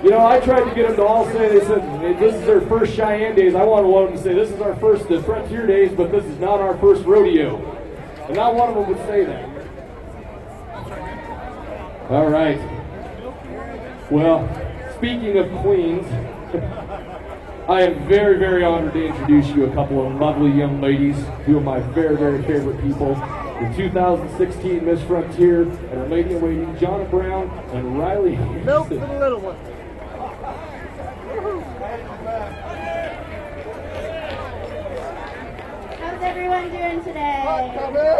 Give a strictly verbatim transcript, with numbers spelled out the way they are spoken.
You know, I tried to get them to all say, they said, this is their first Cheyenne Days. I wanted one of them to say, this is our first the Frontier Days, but this is not our first rodeo. And not one of them would say that. All right. Well, speaking of queens, I am very, very honored to introduce you a couple of lovely young ladies, two of my very, very favorite people. The two thousand sixteen Miss Frontier and her lady in waiting, Jonna Brown and Riley Harrison. Nope, for the little one. How's everyone doing today?